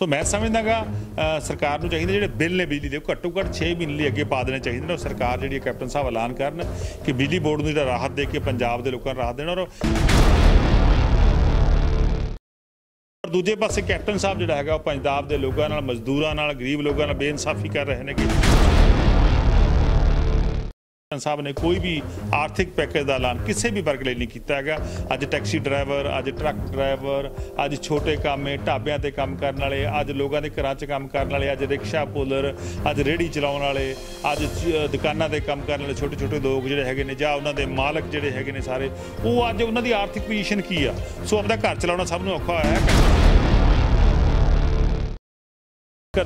सो मैं समझदा गा सरकार नूं चाहिए जिहड़े बिल ने बिजली दे घट्टो घट्ट 6 महीने लिए अगे पा देने चाहिए ने। सरकार जिहड़ी कैप्टन साहब ऐलान करन कि बिजली बोर्ड नूं जिहड़ा राहत दे के पंजाब दे लोकां नूं राहत देण। और दूजे पासे कैप्टन साहब जिहड़ा हैगा ओह पंजाब दे लोकां नाल मजदूरां नाल गरीब लोकां नाल बेइंसाफी कर रहे हैं कि कैप्टन साहब ने कोई भी आर्थिक पैकेज का ऐलान किसी भी वर्ग लई नहीं कीता हैगा। अज टैक्सी ड्राइवर, अज ट्रक ड्राइवर, अज छोटे कामे ढाबियां ते काम करन वाले, अज लोकां दे घरां च काम करन वाले, अज रिक्शा पुलर, अज रेहड़ी चलाउण वाले, अज दुकानां ते काम करन वाले छोटे छोटे लोग जिहड़े हैगे ने जां उहनां दे मालक जिहड़े हैगे ने सारे ओह अज उहनां दी आर्थिक पोजीशन की आ। सो अपना घर चलाउणा सब नूं औखा होया है।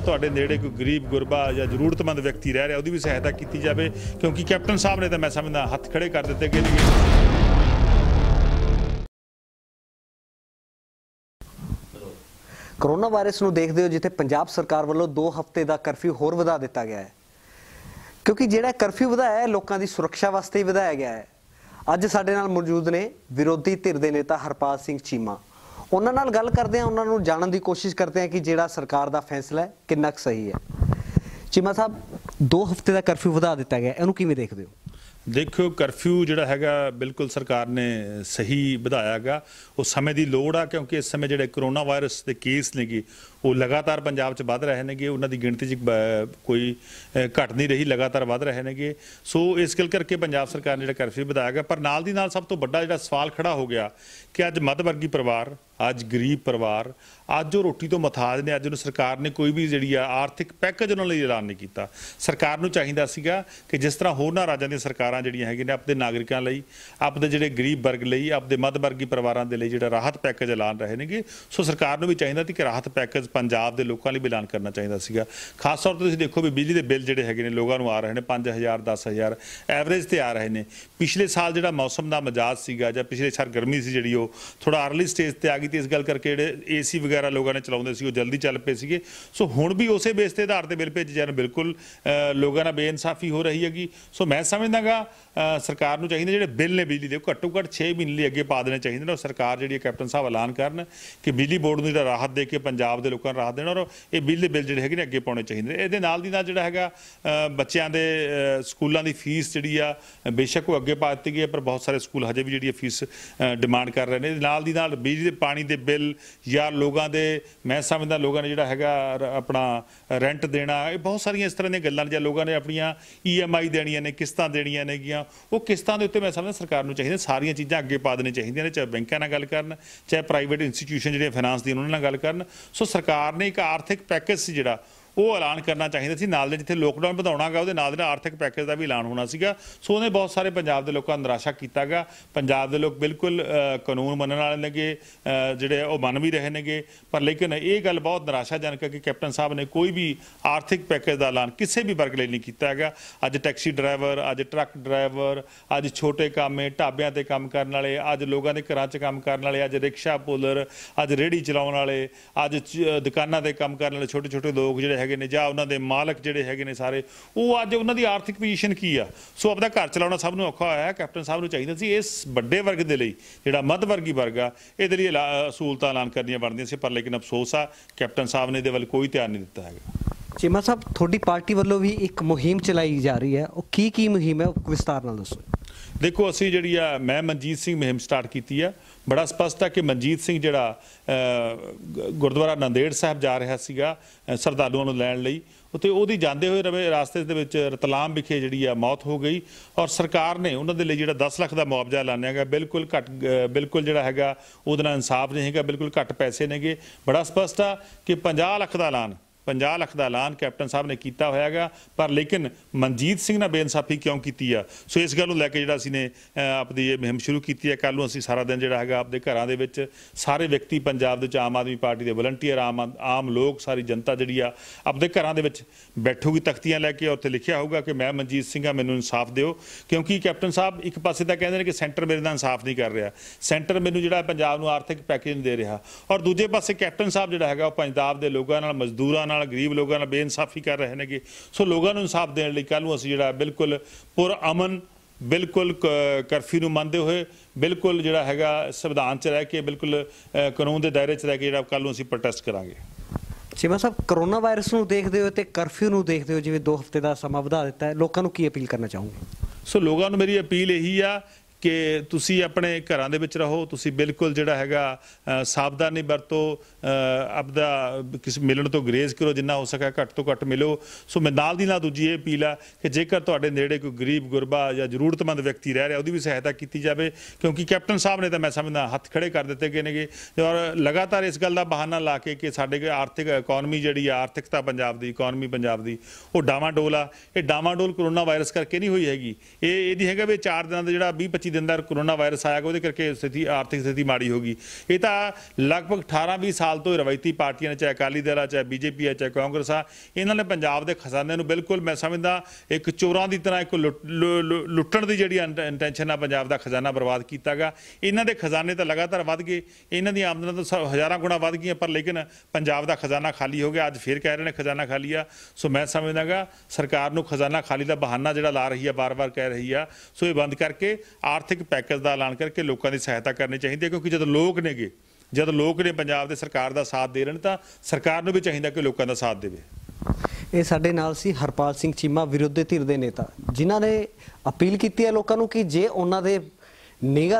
ਤੁਹਾਡੇ ਨੇੜੇ ਕੋਈ ਗਰੀਬ ਗੁਰਬਾ ਜਾਂ ਜ਼ਰੂਰਤਮੰਦ ਵਿਅਕਤੀ ਰਹਿ ਰਿਹਾ ਉਹਦੀ ਵੀ ਸਹਾਇਤਾ ਕੀਤੀ ਜਾਵੇ ਕਿਉਂਕਿ ਕੈਪਟਨ ਸਾਹਿਬ ਨੇ ਤਾਂ ਮੈਂ ਸਮਝਦਾ ਹੱਥ ਖੜੇ ਕਰ ਦਿੱਤੇ ਗਏ ਨੇ। ਕੋਰੋਨਾ ਵਾਇਰਸ ਨੂੰ ਦੇਖਦੇ ਹੋ ਜਿੱਥੇ ਪੰਜਾਬ ਸਰਕਾਰ ਵੱਲੋਂ 2 ਹਫ਼ਤੇ ਦਾ ਕਰਫਿਊ ਹੋਰ ਵਧਾ ਦਿੱਤਾ ਗਿਆ ਹੈ ਕਿਉਂਕਿ ਜਿਹੜਾ ਕਰਫਿਊ ਵਧਾਇਆ ਹੈ ਲੋਕਾਂ ਦੀ ਸੁਰੱਖਿਆ ਵਾਸਤੇ ਹੀ ਵਧਾਇਆ ਗਿਆ ਹੈ। ਅੱਜ ਸਾਡੇ ਨਾਲ ਮੌਜੂਦ ਨੇ ਵਿਰੋਧੀ ਧਿਰ ਦੇ ਨੇਤਾ ਹਰਪਾਲ ਸਿੰਘ ਚੀਮਾ। ਉਹਨਾਂ ਨਾਲ ਗੱਲ ਕਰਦੇ ਆ, ਉਹਨਾਂ ਨੂੰ ਜਾਣਨ ਦੀ ਕੋਸ਼ਿਸ਼ ਕਰਦੇ ਆ ਕਿ ਜਿਹੜਾ ਸਰਕਾਰ ਦਾ ਫੈਸਲਾ ਹੈ ਕਿੰਨਾ ਕੁ ਸਹੀ ਹੈ। ਚੀਮਾ ਸਾਹਿਬ 2 ਹਫ਼ਤੇ ਦਾ ਕਰਫਿਊ ਵਧਾ ਦਿੱਤਾ ਗਿਆ, ਇਹਨੂੰ ਕਿਵੇਂ ਦੇਖਦੇ ਹੋ? देखो करफ्यू जोड़ा है बिल्कुल सरकार ने सही बढ़ाया गा, उस समय की लौड़ आ क्योंकि इस समय जोड़े करोना वायरस के केस ने गे वो लगातार पंजाब बढ़ रहे हैं, उन्होंने गिनती कोई घट नहीं रही, लगातार बढ़ रहे हैं। सो इस गल करके पंजाब सरकार ने जो करफ्यू बढ़ाया गया पर नाल दी नाल सब तो बड़ा जो सवाल खड़ा हो गया कि अज मध्यवर्गी परिवार, अज गरीब परिवार, अज जो रोटी तो मुहताज ने, अज सरकार ने कोई भी जी आर्थिक पैकेज उन्होंने ऐलान नहीं किया। सरकार को चाहिए सीगा कि जिस तरह होरना राज्य दी सरकारां जिहड़ियां हैगियां ने अपने नागरिकां लई, अपने जिहड़े गरीब वर्ग लई, अपने मध्यवर्गी परिवारां दे लई जिहड़ा राहत पैकेज ऐलान रहे नेगे, सो सरकार नूं भी चाहिए कि राहत पैकेज पंजाब दे लोकां लई भी ऐलान करना चाहिए सीगा। खास तौर ते तुसीं देखो भी बिजली दे बिल जिहड़े हैगे ने लोकां नूं आ रहे ने 5000 10,000 एवरेज ते आ रहे ने। पिछले साल जिहड़ा मौसम दा मिजाज सीगा जां पिछले साल गर्मी सी जिहड़ी ओह थोड़ा अर्ली स्टेज ते आ गई ते इस गल करके जिहड़े एसी वगैरह लोगों ने चलाउंदे सी ओह जल्दी चल पे सीगे। सो हुण भी उसे बेस ते आधार ते बिल भेजे जाण बिल्कुल लोगों नाल बेइंसाफी हो रही हैगी। सो मैं समझदागा सरकार नूं चाहिए जिहड़े बिल ने बिजली दे घट्टो घट्ट 6 महीने लिए अगे पा देने चाहिए ने। और सरकार जिहड़ी कैप्टन साहब ऐलान करन कि बिजली बोर्ड नूं जिहड़ा राहत दे के पंजाब दे लोकां नूं राहत देण। और ये बिजली बिल जिहड़े हैगे ने अगे पाउणे चाहिए ने। इहदे नाल दी नाल जिहड़ा हैगा बच्चों के स्कूलों की फीस जिहड़ी आ बेशक वो अगे पा दित्ती गई है पर बहुत सारे स्कूल हजे भी जिहड़ी फीस डिमांड कर रहे हैं। नाल दी नाल बिजली दे पानी के बिल या लोगों के मैं समझदा लोगों ने जिहड़ा हैगा अपना रेंट देना, ये बहुत सारिया इस तरह दी गल्लां जिहड़ियां लोगों ने अपनियां EMI देणियां ने, किस्तां देणियां ने, वो किस्तां दे उत्ते मैं समझदा सरकार नूं चाहिए सारियां चीज़ां अगे पा देणियां चाहिदियां ने, चाहे बैंकां नाल गल करन, चाहे प्राइवेट इंस्टीट्यूशन जिहड़े फाइनांस दी उन्हां नाल गल करन। सो सरकार ने एक आर्थिक पैकेज सी जिहड़ा ਉਹ ਐਲਾਨ ਕਰਨਾ ਚਾਹੀਦਾ ਸੀ, ਨਾਲ ਦੇ ਜਿੱਥੇ ਲੋਕਡਾਊਨ ਵਧਾਉਣਾ ਗਾ ਉਹਦੇ ਨਾਲ ਆਰਥਿਕ ਪੈਕੇਜ ਦਾ ਵੀ ਐਲਾਨ ਹੋਣਾ ਸੀਗਾ। ਸੋ ਉਹਨੇ ਬਹੁਤ ਸਾਰੇ ਪੰਜਾਬ ਦੇ ਲੋਕਾਂ ਨੂੰ ਨਿਰਾਸ਼ਾ ਕੀਤਾ ਗਾ। ਪੰਜਾਬ ਦੇ ਲੋਕ ਬਿਲਕੁਲ ਕਾਨੂੰਨ ਮੰਨਣ ਵਾਲੇ ਨੇਗੇ ਜਿਹੜੇ ਉਹ ਮੰਨ ਵੀ ਰਹੇ ਨੇਗੇ ਪਰ ਲੇਕਿਨ ਇਹ ਗੱਲ ਬਹੁਤ ਨਿਰਾਸ਼ਾਜਨਕ ਹੈ ਕਿ ਕੈਪਟਨ ਸਾਹਿਬ ਨੇ ਕੋਈ ਵੀ ਆਰਥਿਕ ਪੈਕੇਜ ਦਾ ਐਲਾਨ ਕਿਸੇ ਵੀ ਵਰਗ ਲਈ ਨਹੀਂ ਕੀਤਾ ਹੈਗਾ। ਅੱਜ ਟੈਕਸੀ ਡਰਾਈਵਰ, ਅੱਜ ਟਰੱਕ ਡਰਾਈਵਰ, ਅੱਜ ਛੋਟੇ ਕਾਮੇ ਢਾਬਿਆਂ 'ਤੇ ਕੰਮ ਕਰਨ ਵਾਲੇ, ਅੱਜ ਲੋਕਾਂ ਦੇ ਘਰਾਂ 'ਚ ਕੰਮ ਕਰਨ ਵਾਲੇ, ਅੱਜ ਰਿਕਸ਼ਾ ਪੁਲਰ, ਅੱਜ ਰੇਹੜੀ ਚਲਾਉਣ ਵਾਲੇ, ਅੱਜ ਦੁਕਾਨਾਂ 'ਤੇ ਕੰਮ ਕਰਨ ਵਾਲੇ ਛੋਟੇ ਛੋਟੇ ਲੋਕ ਜਿਹੜੇ ਹੈਗੇ ਨੇ ਜਾਂ ਉਹਨਾਂ ਦੇ ਮਾਲਕ ਜਿਹੜੇ ਹੈਗੇ ਨੇ ਸਾਰੇ ਉਹ ਅੱਜ ਉਹਨਾਂ ਦੀ ਆਰਥਿਕ ਪੋਜੀਸ਼ਨ ਕੀ ਆ। ਸੋ ਆਪਣਾ ਘਰ ਚਲਾਉਣਾ ਸਭ ਨੂੰ ਔਖਾ ਹੋਇਆ ਹੈ। ਕੈਪਟਨ ਸਾਹਿਬ ਨੂੰ ਚਾਹੀਦਾ ਸੀ ਇਸ ਵੱਡੇ ਵਰਗ ਦੇ ਲਈ ਜਿਹੜਾ ਮੱਧ ਵਰਗੀ ਵਰਗ ਆ ਇਹਦੇ ਲਈ ਸਹੂਲਤਾਂ ਐਲਾਨ ਕਰਨੀਆਂ ਬਣਦੀਆਂ ਸੀ ਪਰ ਲੇਕਿਨ ਅਫਸੋਸ ਆ ਕੈਪਟਨ ਸਾਹਿਬ ਨੇ ਇਹਦੇ ਵੱਲ ਕੋਈ ਧਿਆਨ ਨਹੀਂ ਦਿੱਤਾ ਹੈਗਾ। ਚੀਮਾ ਸਾਹਿਬ ਤੁਹਾਡੀ ਪਾਰਟੀ ਵੱਲੋਂ ਵੀ ਇੱਕ ਮੁਹਿੰਮ ਚਲਾਈ ਜਾ ਰਹੀ ਹੈ, ਉਹ ਕੀ ਮੁਹਿੰਮ ਹੈ ਉਹ ਵਿਸਤਾਰ ਨਾਲ ਦੱਸੋ। देखो असी जिहड़ी आ मैं मनजीत सिंह मुहिम स्टार्ट की है। बड़ा स्पष्ट है कि मनजीत सिंह जिहड़ा गुरुद्वारा नंदेड़ साहब जा रहा सीगा श्रद्धालुओं नूं लैण लई उत्ते उहदी जांदे होए रास्ते दे विच रतलाम विखे जिहड़ी आ मौत हो गई और सरकार ने उन्हां दे लई जिहड़ा 10 लाख का मुआवजा ऐलानिया गया। बिल्कुल घट बिल्कुल जिहड़ा हैगा उहदे नाल इंसाफ नहीं हैगा, बिल्कुल घट पैसे नेगे। बड़ा स्पष्ट आ कि 50 लाख का ऐलान 50 लाख का ऐलान कैप्टन साहब ने किया होया गा पर लेकिन मनजीत सिंह ने बेइंसाफी क्यों की आ। सो इस गल नूं लैके जिहड़ा असीं ने अपनी ये मुहिम शुरू की है। कल नूं असीं सारा दिन जिहड़ा हैगा आपदे घरां दे विच सारे व्यक्ति पंजाब दे विच आम आदमी पार्टी दे वॉलंटियर आम लोग सारी जनता जिहड़ी आ आपदे घरां दे विच बैठूगी तख्तियां लैके और उत्थे लिखिया होगा कि मैं मनजीत सिंह आ मैनूं इंसाफ दिओ क्योंकि कैप्टन साहब एक पासे तां कहिंदे ने कि सेंटर मेरे नाल इंसाफ नहीं कर रहा, सेंटर मैनूं जिहड़ा पंजाब नूं आर्थिक पैकेज नहीं दे रहा और दूजे पासे कैप्टन साहब जिहड़ा हैगा ओह पंजाब दे लोकां नाल मजदूरां गरीब लोगों ने बेइंसाफी कर रहे हैं। सो लोगों को इंसाफ देने लिए कल असीं जिहड़ा बिल्कुल पुरअमन बिल्कुल कर्फ्यू नूं मनदे हुए बिल्कुल जिहड़ा हैगा संविधान च रह के बिल्कुल कानून के दायरे च रह के जिहड़ा कल असीं प्रोटेस्ट करांगे। चीमा साहब, कोरोना वायरस को देखते हुए तो करफ्यू को देखते हुए जिवें 2 हफ्ते का समा वधा दिता है, लोगों को की अपील करना चाहूँगी? सो लोगों को मेरी अपील यही आ कि तुसी अपने घरों दे विच रहो, तुसी बिल्कुल जिहड़ा हैगा सावधानी वरतो, अपना किसी मिलण तो गुरेज करो, जिन्ना हो सके घट तो घट मिलो। सो मैं नाल दी नाल दूजी ये अपील आ कि जेकर तुहाडे नेड़े कोई गरीब गुरबा या जरूरतमंद व्यक्ति रह रहा, उहदी भी सहायता की जाए, क्योंकि कैप्टन साहब ने तो मैं समझदा हथ खड़े कर दिते गए ने और लगातार इस गल का बहाना ला के साडे आर्थिक इकोनमी जिहड़ी आर्थिकता पंजाब दी इकोनमी पंजाब दी ओह डावाडोल आ। इह डावाडोल कोरोना वायरस करके नहीं हुई हैगी, इहदी हैगा भी 4 दिन का जिहड़ा 20-25 दिन का कोरोना वायरस आया वो करके स्थिति आर्थिक स्थिति माड़ी होगी। ये तो लगभग 18-20 साल तो रवायती पार्टियां ने, चाहे अकाली दल आ, चाहे बीजेपी आ, चाहे कांग्रेस आ, इन्होंने पंजाब के खजाने बिल्कुल मैं समझदा एक चोरों की तरह एक लुट्टण की जी इंटेंशन आ पंजाब का खजाना बर्बाद किया गा। इन्हों के खजाने तो लगातार वध गए, इन्हों की आमदन तो हज़ारों गुणा वध गई, पर लेकिन पंजाब का खजाना खाली हो गया। अज फिर कह रहे हैं खजाना खाली आ। सो मैं समझदा गा सरकार खजाना खाली का बहाना जो ला रही है, बार बार कह रही है, सो ये बंद करके आर्थिक पैकेज का ऐलान करके लोगों की सहायता करनी चाहिए, क्योंकि जब लोग ने पंजाब दे सरकार का साथ दे रहे तो सरकार नूं भी चाहिए कि लोगों का साथ देवे। ये साडे नाल सी हरपाल सिंह चीमा, विरोधी धिर दे नेता, जिन्होंने अपील की है लोगों को कि जे उन्होंने निगाह